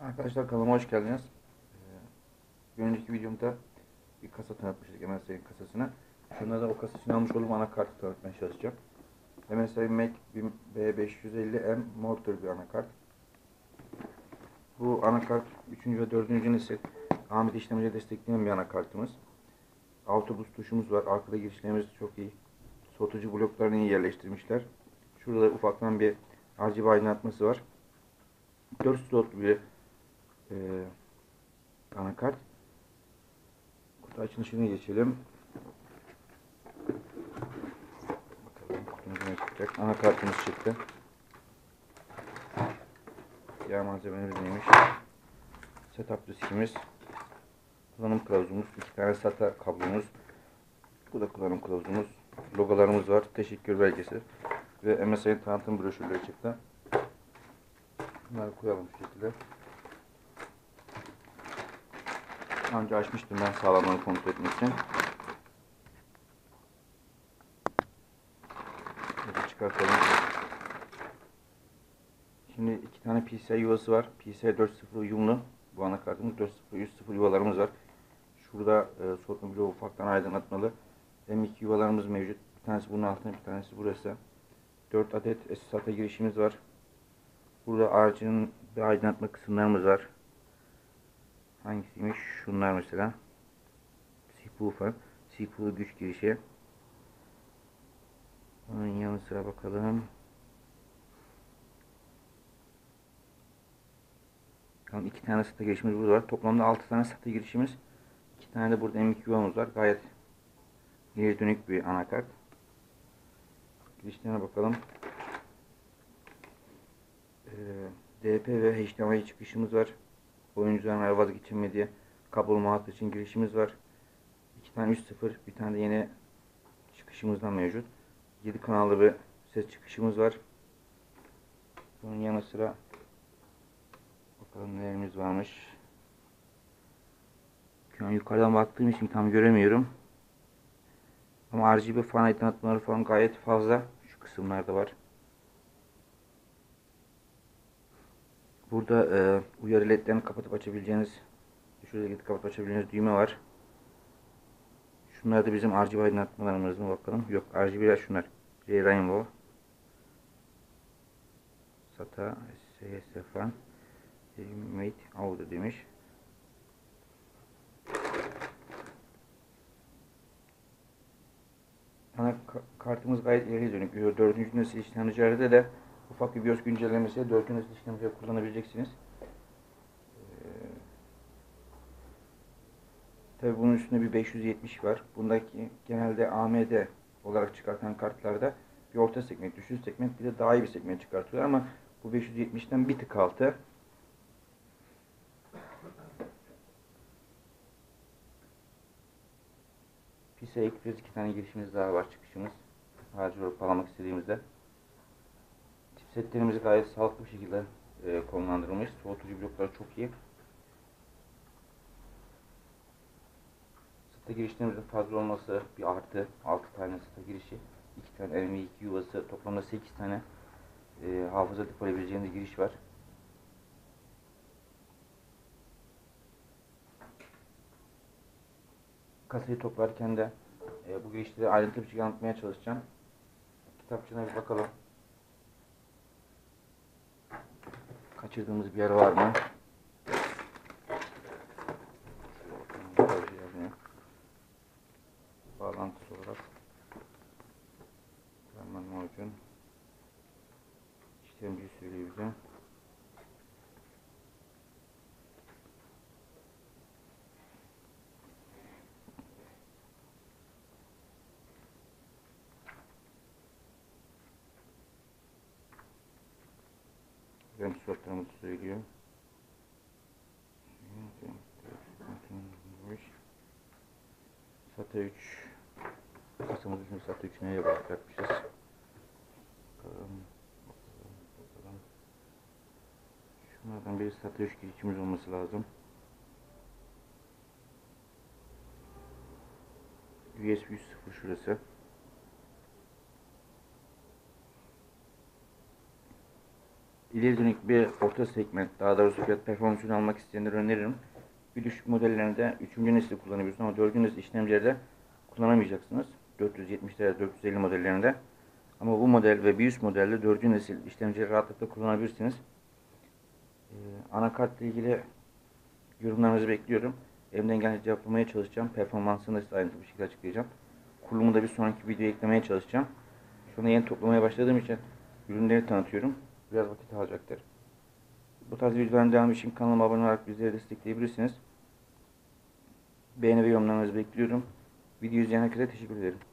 Arkadaşlar kanalıma hoş geldiniz. Bir önceki videomda bir kasa tanıtmıştık, MSI'nin kasasını. Şunları da o kasa için almış olduğum anakartı tanıtmaya çalışacağım. MSI Mac B550M Mortar bir anakart. Bu anakart 3. ve 4. nesil AMD işlemciye destekleyen bir anakartımız. Altı buz tuşumuz var. Arkada girişlerimiz çok iyi. Soğutucu bloklarını iyi yerleştirmişler. Şurada ufaktan bir RGB aydınlatması var. 4 slotlu bir anakart. Kutu açılışına geçelim. Bakalım kutumuz ne çıkacak. Anakartımız çıktı. Diğer malzememiz neymiş? Setup diskimiz. Kullanım kılavuzumuz. 2 tane SATA kablomuz. Bu da kullanım kılavuzumuz. Logolarımız var. Teşekkür belgesi. Ve MSI'nin tanıtım broşürleri çıktı. Bunları koyalım bu şekilde. Önce açmıştım ben sağlamlığını kontrol etmek için. Bunu çıkartalım. Şimdi 2 tane PCIe yuvası var. PCIe 4.0 uyumlu. Bu anakartımız 4.0 yuvalarımız var. Şurada soğutma bloğu ufaktan aydınlatmalı. M.2 yuvalarımız mevcut. Bir tanesi bunun altında, bir tanesi burası. 4 adet SATA girişimiz var. Burada ağacın bir aydınlatma kısımlarımız var. Hangisiymiş? Şunlar mesela. CPU fan. CPU güç girişi. Onun yanı sıra bakalım. Tamam, 2 tane SATA girişimiz burada var. Toplamda 6 tane SATA girişimiz. 2 tane de burada M.2 yuvamız var. Gayet geri dönük bir anakart. Girişlerine bakalım. DP ve HDMI çıkışımız var. Oyuncuların vazgeçilmediği kablolu hat için girişimiz var. 2 tane 3.0, bir tane de yeni çıkışımızdan mevcut. 7 kanallı bir ses çıkışımız var. Bunun yanı sıra bakalım nelerimiz varmış. Şu an yukarıdan baktığım için tam göremiyorum. Ama RGB fan aydınlatmaları falan gayet fazla. Şu kısımlarda var. Burada uyarı ledlerini kapatıp açabileceğiniz, şurada gidip kapatıp açabileceğiniz düğme var. Şunlar da bizim RGB aydınlatmalarımız mı bakalım? Yok, RGB'ler şunlar. Rainbow, SATA, SSFan, Mate, Audio demiş. Anakartımız gayet ileri dönük. 4. nesil işlemcilerde de ufak bir BIOS güncellemesiyle 4. nesil işlemciye kullanabileceksiniz. Tabi bunun üstünde bir 570 var. Bundaki genelde AMD olarak çıkartan kartlarda bir orta segment, düşük segment, bir de daha iyi bir segment çıkartıyor ama bu 570'ten bir tık altı. PCIe 2 tane girişimiz daha var, çıkışımız. Harcı olarak bağlamak istediğimizde. Setlerimizi gayet sağlıklı bir şekilde konumlandırılmış. Soğutucu blokları çok iyi. SATA girişlerimizin fazla olması bir artı. 6 tane SATA girişi, 2 tane NVMe yuvası, toplamda 8 tane hafıza depolayabileceğiniz giriş var. Kasayı toplarken de bu girişleri ayrıntılı bir şekilde anlatmaya çalışacağım. Kitapçığına bir bakalım. Kaçırdığımız bir yer var mı? Bağlantısı olarak hemen mevcut. İşlemci söylüyor bize. RAM slotlarımızı söylüyor. SATA 3 kasamız için SATA 3 neye bakacakmışız? Bakalım. Şunlardan biri SATA 3 girişimiz olması lazım. USB 3.0 şurası. ileri dönük bir orta segment, daha doğrusu fiyat performansını almak isteyenlere öneririm. Bir düşük modellerde 3. nesil kullanabiliyorsunuz ama 4. nesil işlemcilerde kullanamayacaksınız. 470'lerde, 450 modellerinde. Ama bu model ve bir üst modelde 4. nesil işlemcileri rahatlıkla kullanabilirsiniz. Anakartla ilgili yorumlarınızı bekliyorum. Elimden gelince cevaplamaya çalışacağım. Performansını da size ayrıntılı bir şekilde açıklayacağım. Kurulumu da bir sonraki videoya eklemeye çalışacağım. Şu anda yeni toplamaya başladığım için ürünleri tanıtıyorum. Biraz vakit alacaktır. Bu tarz videoların devamı için kanalıma abone olarak bizleri destekleyebilirsiniz. Beğeni ve yorumlarınızı bekliyorum. Video izleyen herkese teşekkür ederim.